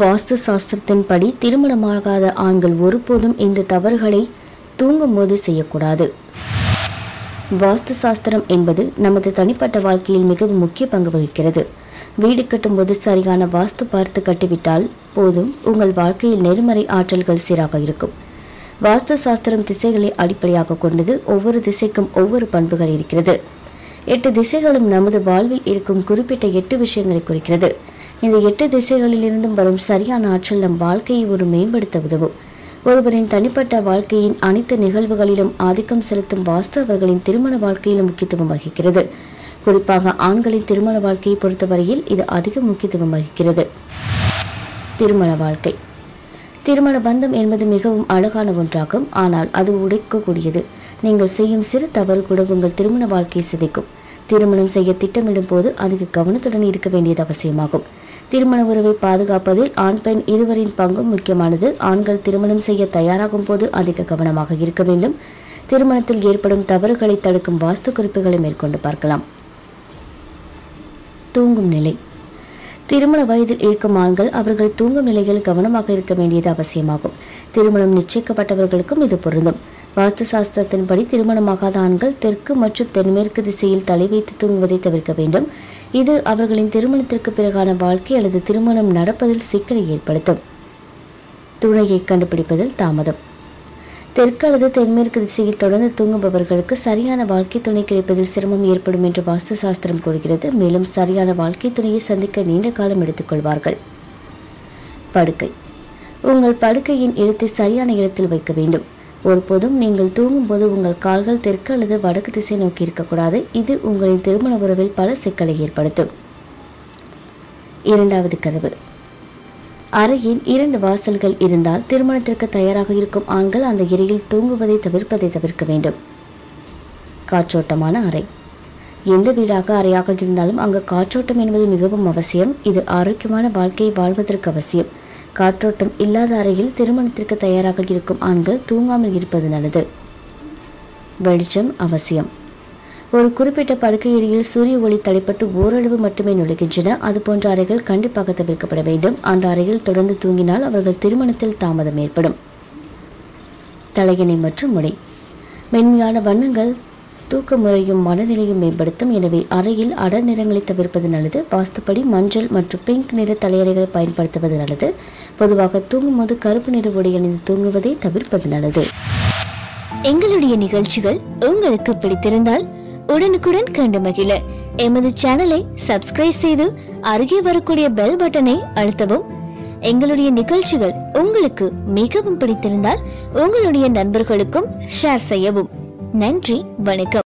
வாஸ்து சாஸ்திரத்தின்படி திருமணமாகாத ஆண்கள் ஒருபோதும் இந்த தவறுகளை தூங்கும் போது செய்யக்கூடாது. வாஸ்து சாஸ்திரம் என்பது நமது தனிப்பட்ட வாழ்க்கையில் மிகவும் முக்கிய பங்கு வகிக்கிறது. வீடு கட்டும்போது சரியான வாஸ்து பார்த்து கட்டிவிட்டால் போதும், உங்கள் வாழ்க்கையில் நெறிமுறை ஆற்றல்கள் சீராக இருக்கும். வாஸ்து சாஸ்திரம் திசைகளை அடிப்படையாக கொண்டது. ஒவ்வொரு திசைக்கும் ஒவ்வொரு பண்புகள் இருக்கிறது. 8 திசைகளும் நமது வாழ்வில் இருக்கும் குறிப்பிட்ட 8 விஷயங்களை குறிக்கிறது. இந்த 8 திசைகளிலிருந்தும் வரும் சரியான ஆற்றல் நம் வாழ்க்கையை ஒரு மேம்படுத்த உதவும். ஒருவரின் தனிப்பட்ட வாழ்க்கையின் அனைத்து நிகழ்வுகளிலும் ஆதிக்கம் செலுத்தும் வாஸ்து அவர்களின் திருமண வாழ்க்கையிலும் முக்கியத்துவம் வகிக்கிறது. குறிப்பாக ஆண்களின் திருமண வாழ்க்கையை பொறுத்தவரையில் இது அதிக முக்கியத்துவம் வகிக்கிறது. திருமண வாழ்க்கை. திருமண பந்தம் என்பது மிகவும் அழகான ஒன்றாகும், ஆனால் அது உடைக்கக்கூடியது. நீங்கள் செய்யும் சிறு தவறு கூட உங்கள் திருமண வாழ்க்கையை சிதைக்கும். திருமணம் செய்ய திட்டமிடும் போது அதிக கவனத்துடன் இருக்க வேண்டியது அவசியமாகும். திருமண உறவை பாதுகாப்பதில் ஆண் பெண் இருவரின் பங்கும் முக்கியமானது. ஆண்கள் திருமணம் செய்ய தயாராகும் போது அதிக கவனமாக இருக்க வேண்டும். திருமணத்தில் ஏற்படும் தவறுகளை தடுக்கும் வாஸ்து குறிப்புகளை மேற்கொண்டு பார்க்கலாம். தூங்கும் நிலை. திருமண வயதில் இருக்கும் ஆண்கள் அவர்கள் தூங்கும் நிலையில் கவனமாக இருக்க வேண்டியது அவசியமாகும். திருமணம் நிச்சயிக்கப்பட்டவர்களுக்கும் இது பொருந்தும். வாஸ்து சாஸ்திரத்தின்படி திருமணமாகாத ஆண்கள் தெற்கு மற்றும் தென்மேற்கு திசையில் தலை வைத்து தூங்குவதை தவிர்க்க வேண்டும். இது அவர்களின் திருமணத்திற்கு பிறகான வாழ்க்கை அல்லது திருமணம் நடப்பதில் சிக்கலை ஏற்படுத்தும். துணையை கண்டுபிடிப்பதில் தாமதம். தெற்கு அல்லது தென்மேற்கு திசையில் தொடர்ந்து தூங்குபவர்களுக்கு சரியான வாழ்க்கை துணை கிடைப்பதில் சிரமம் ஏற்படும் என்று வாஸ்து சாஸ்திரம் கூறுகிறது. மேலும் சரியான வாழ்க்கை துணையை சந்திக்க நீண்ட காலம் எடுத்துக்கொள்வார்கள். படுக்கை. உங்கள் படுக்கையின் இடத்தை சரியான இடத்தில் வைக்க வேண்டும். ஒருபோதும் நீங்கள் தூங்கும்போது உங்கள் கால்கள் தெற்கு அல்லது வடக்கு திசை நோக்கி இருக்கக்கூடாது. இது உங்களின் திருமண உறவில் பல சிக்கலை ஏற்படுத்தும். 2வது கதவு. அறையின் 2 வாசல்கள் இருந்தால் திருமணத்திற்கு தயாராக இருக்கும் ஆண்கள் அந்த இறையில் தூங்குவதை தவிர்க்க வேண்டும். காற்றோட்டமான அறை. எந்த வீடாக அறையாக இருந்தாலும் அங்கு காற்றோட்டம் என்பது மிகவும் அவசியம். இது ஆரோக்கியமான வாழ்க்கையை வாழ்வதற்கு அவசியம். காற்றோட்டம் இல்லாத அறையில் திருமணத்திற்கு தயாராக இருக்கும் ஆண்கள் தூங்காமல் இருப்பது நல்லது. வெளிச்சம் அவசியம். ஒரு குறிப்பிட்ட படுக்கை அறையில் சூரிய ஒளி தடைப்பட்டு ஓரளவு மட்டுமே நுழைகின்றன. அதுபோன்ற அறைகள் கண்டிப்பாக தவிர்க்கப்பட வேண்டும். அந்த அறையில் தொடர்ந்து தூங்கினால் அவர்கள் திருமணத்தில் தாமதம் ஏற்படும். தலையணை மற்றும் முடி. மென்மையான வண்ணங்கள் தூக்க முறையும் மனநிலையும் மேம்படுத்தும். எனவே அறையில் அடர் நிறங்களை தவிர்ப்பது நல்லது. வாஸ்துப்படி மஞ்சள் மற்றும் பிங்க் நிற தலையணைகளை பயன்படுத்துவது நல்லது. பொதுவாக தூங்கும் போது கருப்பு நிற உடை அணிந்து தூங்குவதை தவிர்ப்பது நல்லது. எங்களுடைய நிகழ்ச்சிகள் உங்களுக்கு பிடித்திருந்தால் உடனுக்குடன் கண்டு மகிழ எமது சேனலை சப்ஸ்கிரைப் செய்து அருகே வரக்கூடிய பெல் பட்டனை அழுத்தவும். எங்களுடைய நிகழ்ச்சிகள் உங்களுக்கு மிகவும் பிடித்திருந்தால் உங்களுடைய நண்பர்களுக்கும் ஷேர் செய்யவும். நன்றி, வணக்கம்.